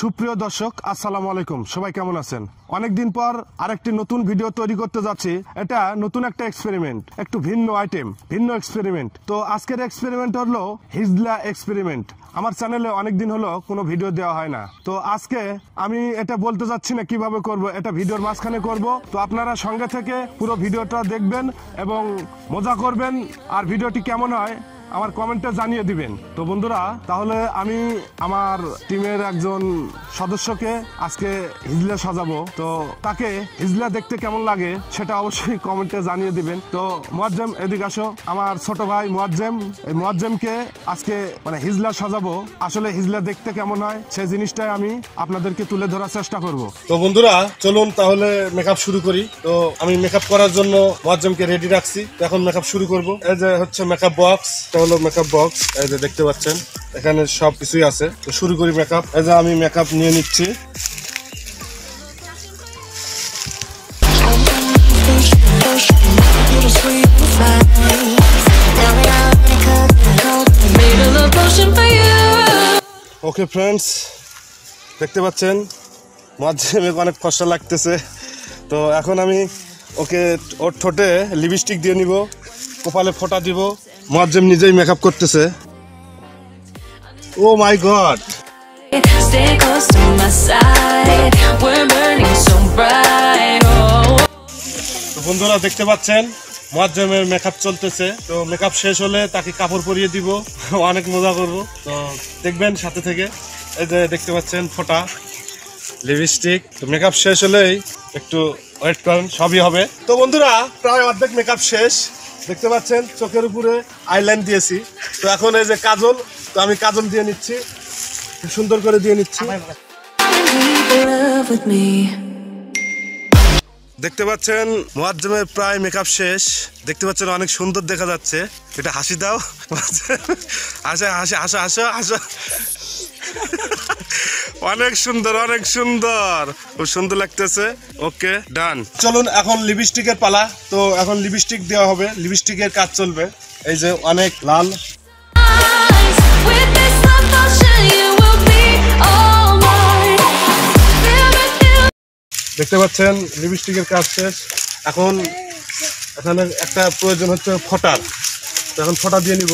সুপ্রিয় দর্শক আসসালামু আলাইকুম, সবাই কেমন আছেন? অনেকদিন পর আরেকটি নতুন ভিডিও তৈরি করতে যাচ্ছি। এটা নতুন একটা এক্সপেরিমেন্ট, একটু ভিন্ন আইটেম, ভিন্ন এক্সপেরিমেন্ট। তো আজকের এক্সপেরিমেন্ট হলো হিজলা এক্সপেরিমেন্ট। আমার চ্যানেলে অনেকদিন হলো কোনো ভিডিও দেওয়া হয় না, তো আজকে আমি এটা বলতে যাচ্ছি না কিভাবে করব, এটা ভিডিওর মাঝখানে করব। তো আপনারা সঙ্গে থেকে পুরো ভিডিওটা দেখবেন এবং মজা করবেন, আর ভিডিওটি কেমন হয় আমার কমেন্টে জানিয়ে দিবেন। তো বন্ধুরা, তাহলে আমি আমার টিমের একজন সদস্যকে আজকে হিজলা সাজাবো, তো তাকে হিজলা দেখতে কেমন লাগে সেটা অবশ্যই কমেন্টে জানিয়ে দিবেন। তো মুয়াজ্জেম, এদিকে আসো। আমার ছোট ভাই মুয়াজ্জেম, এই মুয়াজ্জেমকে আজকে হিজলা সাজাবো। আসলে হিজলা দেখতে কেমন হয় সেই জিনিসটাই আমি আপনাদেরকে তুলে ধরার চেষ্টা করব। তো বন্ধুরা চলুন তাহলে মেকআপ শুরু করি। তো আমি মেকআপ করার জন্য মুয়াজ্জেমকে রেডি রাখছি, এখন মেকআপ শুরু করব। এই যে হচ্ছে মেকআপ বক্স, হলো মেকআপ বক্স, এই যে দেখতে পাচ্ছেন এখানে সব কিছুই আছে। তো শুরু করি মেকআপ। এই যে আমি মেকআপ নিয়ে নিচ্ছি। ওকে ফ্রেন্ডস, দেখতে পাচ্ছেন মাঝে অনেক ফসা লাগতেছে। তো এখন আমি ওকে ওর ঠোঁটে লিপস্টিক দিয়ে নিব, কপালে ফোঁটা দিব। মুয়াজ্জেম নিজেই মেকআপ করতেছে। ও মাই গড, বন্ধুরা দেখতে পাচ্ছেন মুয়াজ্জেমের মেকআপ চলতেছে। তো মেকআপ শেষ হলে তাকে কাপড় পরিয়ে দিব, অনেক মজা করব। তো দেখবেন সাথে থেকে। এই যে দেখতে পাচ্ছেন ফোঁটা, লিপস্টিক। তো মেকআপ শেষ হলেই একটু ওয়েট করেন, সবই হবে। তো বন্ধুরা প্রায় অর্ধেক মেকআপ শেষ, দেখতে পাচ্ছেন চোখের উপরে আইলাইন দিয়েছি। তো এখন এই যে কাজল, তো আমি কাজল দিয়ে নিচ্ছি, সুন্দর করে দিয়ে নিচ্ছি। দেখতে পাচ্ছেন মুয়াজ্জেমের প্রায় মেকআপ শেষ, দেখতে পাচ্ছেন অনেক সুন্দর দেখা যাচ্ছে। এটা হাসি দাও, আসা হাসা হাসা হাসা হাসা, অনেক সুন্দর, অনেক সুন্দর, খুব সুন্দর লাগতেছে। ওকে ডান, চলুন এখন লিপস্টিকের পালা। তো এখন লিপস্টিক দেওয়া হবে, লিপস্টিকের কাজ চলবে। এই যে অনেক লাল, দেখতে পাচ্ছেন লিপস্টিকের কাজ শেষ। এখন এখানে একটা প্রয়োজন হচ্ছে ফোঁটার, তো এখন ফোঁটা দিয়ে নিব।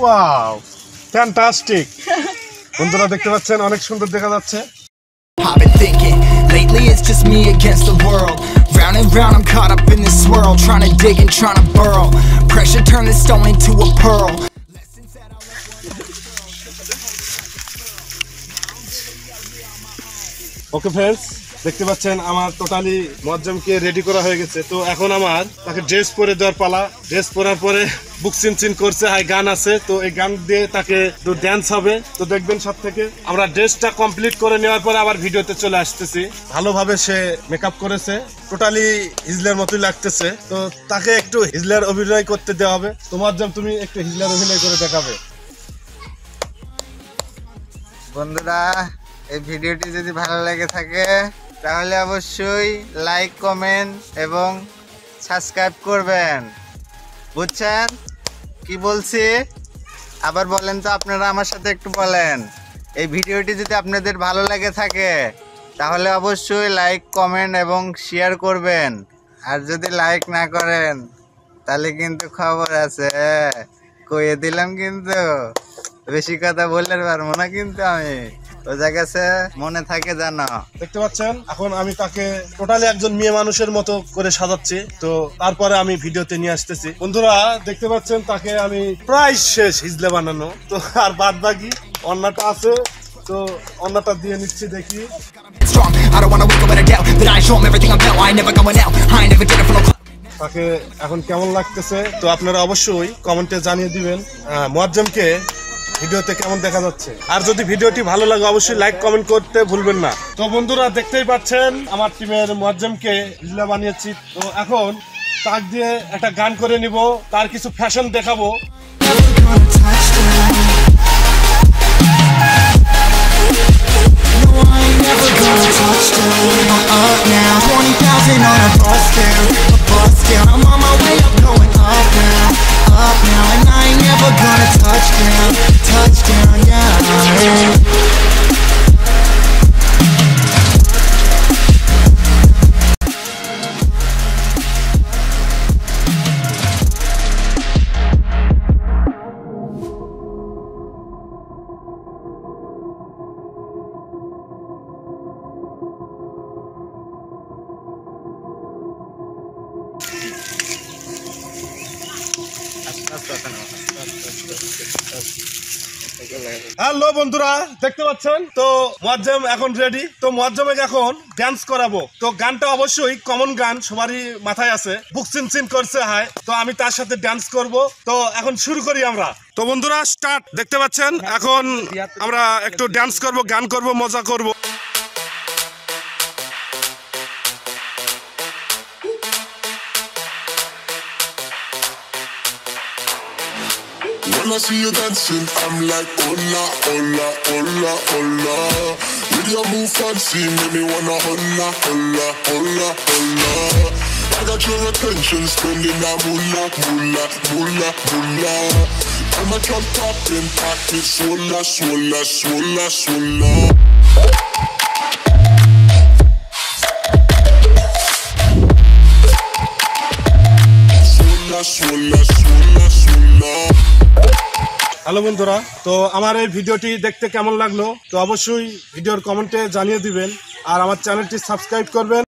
Wow, fantastic. বন্ধুরা দেখতে পাচ্ছেন অনেক সুন্দর দেখা যাচ্ছে। ওকে ফ্রেন্ডস, দেখতে পাচ্ছেন আমার টোটালি মুয়াজ্জেমকে রেডি করা হয়ে গেছে। তো এখন আমার তাকে ড্রেস পরে দেওয়ার পালা। ড্রেস পরার পরে বুক চিনচিন করছে, হাই গান আছে, তো এই গান দিয়ে তাকে তো ড্যান্স হবে। তো দেখবেন সব থেকে আমরা ড্রেসটা কমপ্লিট করে নেওয়ার পরে আবার ভিডিওতে চলে আসতেছি। ভালোভাবে সে মেকআপ করেছে, টোটালি হিজলার মতোই লাগতেছে। তো তাকে একটু হিজলার অভিনয় করতে দেওয়া হবে। তো মুয়াজ্জেম, তুমি একটু হিজলার অভিনয় করে দেখাবে। বন্ধুরা এই ভিডিওটি যদি ভালো লাগে থাকে তাহলে অবশ্যই লাইক, কমেন্ট এবং সাবস্ক্রাইব করবেন। বুঝছেন কি বলছি? আবার বলেন তো, আপনারা আমার সাথে একটু বলেন। এই ভিডিওটি যদি আপনাদের ভালো লাগে থাকে তাহলে অবশ্যই লাইক, কমেন্ট এবং শেয়ার করবেন। আর যদি লাইক না করেন তাহলে কিন্তু খবর আছে, কইয়ে দিলাম। কিন্তু বেশি কথা বললে পারবো না, কিন্তু আমি মনে থাকে জানা। দেখতে পাচ্ছেন এখন আমি তাকে টোটালি একজন মেয়ে মানুষের মতো করে সাজাচ্ছি। তো তারপরে আমি ভিডিওতে নিয়ে আসতেছি। বন্ধুরা দেখতে পাচ্ছেন তাকে আমি প্রায় শেষ হিজলা বানানো। তো আর বাদ বাকি অন্যটা আছে, তো অন্যটা দিয়ে নিচ্ছি। দেখি তাকে এখন কেমন লাগতেছে, তো আপনারা অবশ্যই কমেন্টে জানিয়ে দিবেন মুয়াজ্জেমকে ভিডিওতে কেমন দেখা যাচ্ছে। আর যদি ভিডিওটি ভালো লাগে অবশ্যই লাইক, কমেন্ট করতে ভুলবেন না। তো বন্ধুরা দেখতেই পাচ্ছেন আমার টিমের মুয়াজ্জেমকে হিজলা বানিয়েছি। তো এখন তাক দিয়ে একটা গান করে নিব, তার কিছু ফ্যাশন দেখাবো। हेलो बंधुरा देखते पाচ্ছেন তো মুয়াজ্জেম এখন রেডি তো মুয়াজ্জেমকে এখন ডান্স করাবো তো গানটা অবশ্যই কমন গান সবারই মাথায় আছে বুক চিনচিন করছে হায় তো আমি তার সাথে ডান্স করব তো এখন শুরু করি আমরা তো বন্ধুরা স্টার্ট দেখতে পাচ্ছেন এখন আমরা একটু ডান্স করব গান করব মজা করব When I see you dancing, I'm like, hola, hola, hola, hola. With your move fancy, make me wanna hola, hola, hola, hola. I got your attention, spending a moolah, moolah, moolah, moolah. I'm a jump top and pack it, swalla, swalla, swalla, swalla. Hello बंधुरा तो हमारे ভিডিওটি দেখতে কেমন লাগলো তো অবশ্যই ভিডিওর কমেন্টে জানিয়ে দিবেন আর আমার চ্যানেলটি সাবস্ক্রাইব করবেন।